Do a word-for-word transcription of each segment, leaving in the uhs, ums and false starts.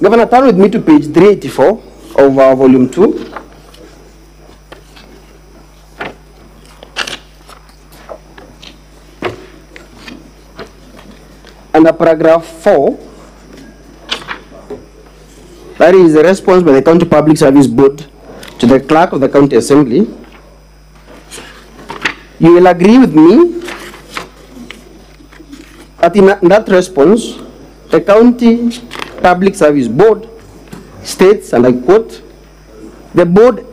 Governor, turn with me to page three eighty-four of uh, volume two. Under paragraph four, that is the response by the County Public Service Board to the Clerk of the County Assembly. You will agree with me that in that response, the County Public Service Board states, and I quote, "The board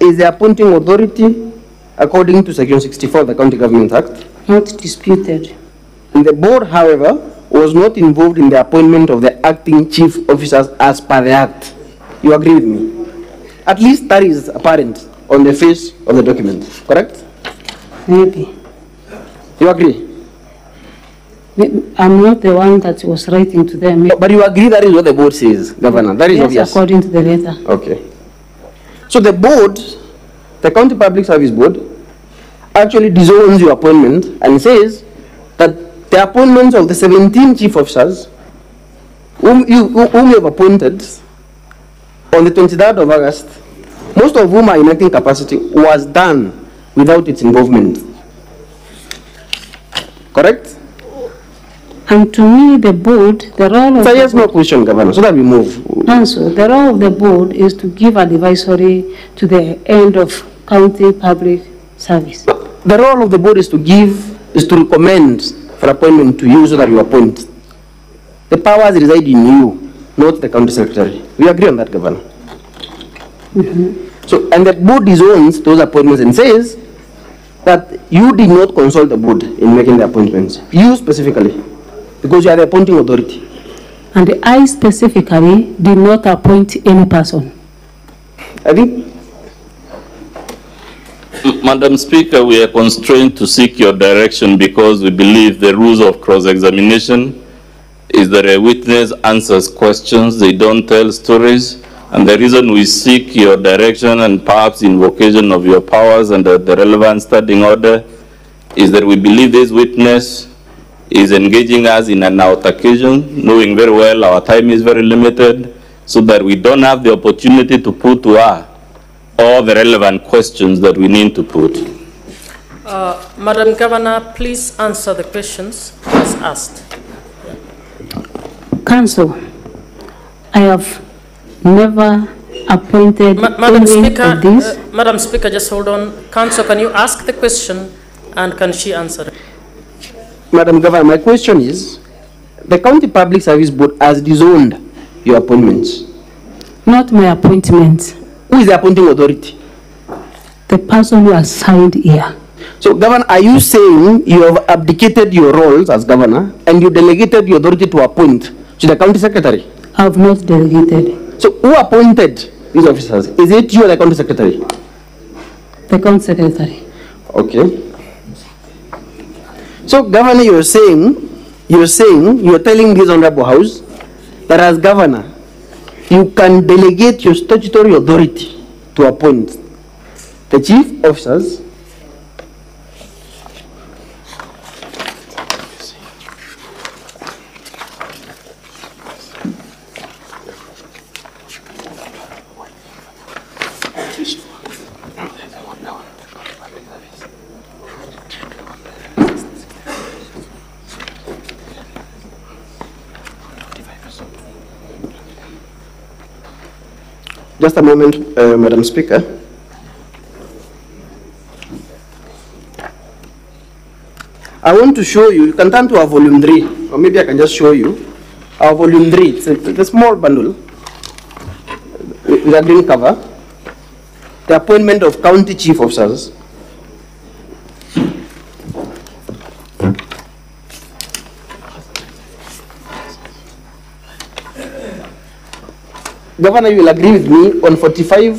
is the appointing authority according to Section sixty-four of the County Government Act." Not disputed. And the board, however, was not involved in the appointment of the acting chief officers as per the act. You agree with me? At least that is apparent on the face of the document, correct? Maybe. You agree? I'm not the one that was writing to them. But you agree that is what the board says, Governor? That is obvious. Yes, according to the letter. Okay. So the board, the County Public Service Board, actually disowns your appointment and says that the appointments of the seventeen chief officers whom you, whom you have appointed on the twenty-third of August, most of whom are in acting capacity, was done without its involvement. Correct? And to me, the board, the role of so yes, no question, Governor, so that we move. Answer, the role of the board is to give advisory to the end of county public service. The role of the board is to give is to recommend for appointment to you so that you appoint. The powers reside in you, not the county secretary. We agree on that, Governor. Mm-hmm. So, and the board disowns those appointments and says that you did not consult the board in making the appointments. You specifically, because you are the appointing authority. And I specifically did not appoint any person. I think. Madam Speaker, we are constrained to seek your direction because we believe the rules of cross-examination is that a witness answers questions, they don't tell stories, and the reason we seek your direction and perhaps invocation of your powers under the relevant standing order is that we believe this witness is engaging us in an altercation, knowing very well our time is very limited, so that we don't have the opportunity to put to her all the relevant questions that we need to put. Uh, Madam Governor, please answer the questions as asked. Council, I have never appointed Ma Madam Speaker, of this. Uh, Madam Speaker, just hold on. Council, can you ask the question and can she answer it? Madam Governor, my question is, the County Public Service Board has disowned your appointments. Not my appointments. Who is the appointing authority? The person who has signed here. So, Governor, are you saying you have abdicated your roles as governor and you delegated your authority to appoint to the county secretary? I have not delegated. So, who appointed these officers? Is it you or the county secretary? The county secretary. Okay. So, Governor, you're saying, you're saying, you're telling this honorable house that as governor, you can delegate your statutory authority to appoint the chief officers . Just a moment, uh, Madam Speaker. I want to show you, you can turn to our volume three, or maybe I can just show you. Our volume three, it's a, it's a small bundle with a green cover. The appointment of county chief officers. Governor, you will agree with me on forty-five,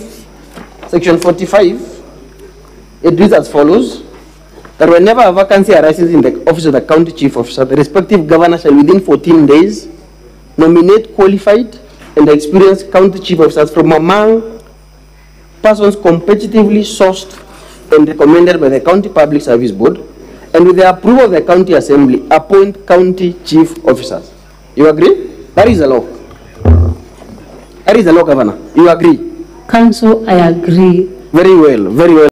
section forty-five, it reads as follows, that whenever a vacancy arises in the office of the county chief officer, the respective governor shall within fourteen days nominate qualified and experienced county chief officers from among persons competitively sourced and recommended by the County Public Service Board, and with the approval of the county assembly, appoint county chief officers. You agree? That is the law. There is a law, Governor. You agree? Council, I agree. Very well, very well.